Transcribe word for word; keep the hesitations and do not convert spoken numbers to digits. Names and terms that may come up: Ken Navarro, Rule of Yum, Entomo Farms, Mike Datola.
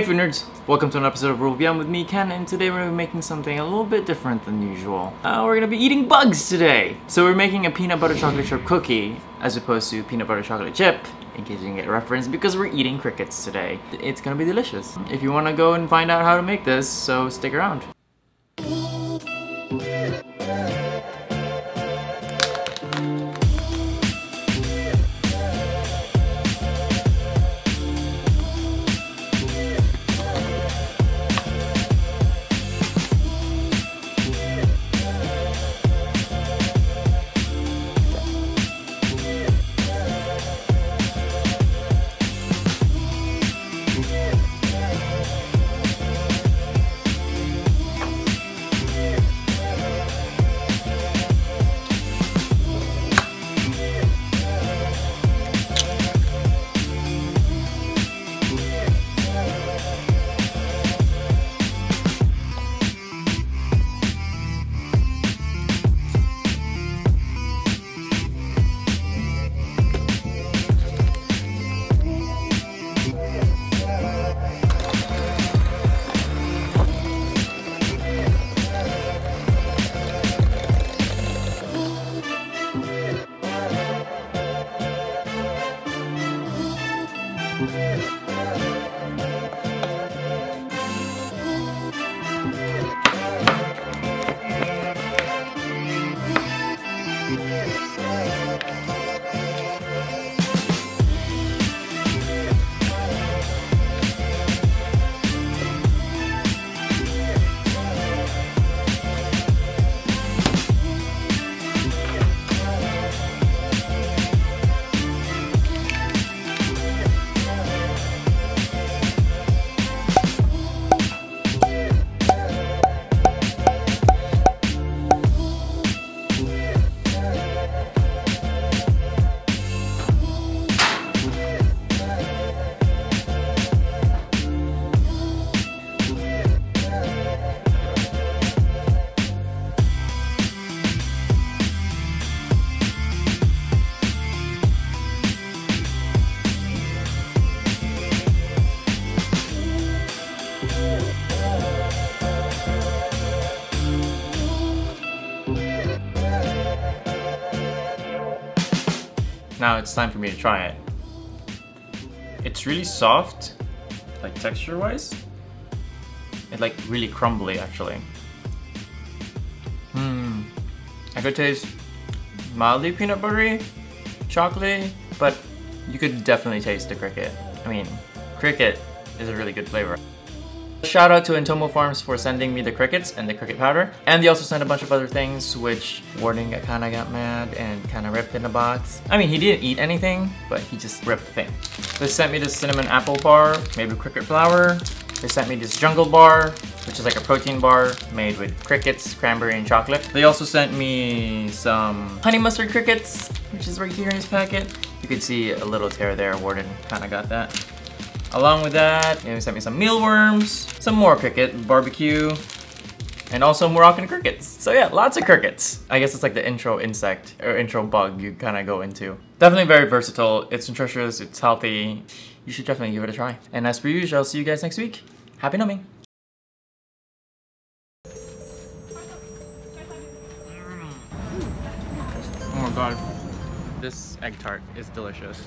Hey food nerds! Welcome to an episode of Rule of Yum with me, Ken, and today we're going to be making something a little bit different than usual. Uh, we're going to be eating bugs today! So we're making a peanut butter chocolate chip cookie, as opposed to peanut butter chocolate chip, in case you can get reference, because we're eating crickets today. It's going to be delicious. If you want to go and find out how to make this, so stick around. Now it's time for me to try it. It's really soft, like texture-wise. It's like really crumbly, actually. Hmm. I could taste mildly peanut buttery, chocolatey, but you could definitely taste the cricket. I mean, cricket is a really good flavor. Shout out to Entomo Farms for sending me the crickets and the cricket powder. And they also sent a bunch of other things, which Warden kinda got mad and kinda ripped in the box. I mean, he didn't eat anything, but he just ripped the thing. They sent me this cinnamon apple bar made with cricket flour. They sent me this jungle bar, which is like a protein bar made with crickets, cranberry, and chocolate. They also sent me some honey mustard crickets, which is right here in this packet. You can see a little tear there. Warden kinda got that. Along with that, they sent me some mealworms, some more cricket barbecue, and also Moroccan crickets. So yeah, lots of crickets. I guess it's like the intro insect or intro bug you kind of go into. Definitely very versatile. It's nutritious, it's healthy. You should definitely give it a try. And as per usual, I'll see you guys next week. Happy numbing. Oh my god. This egg tart is delicious.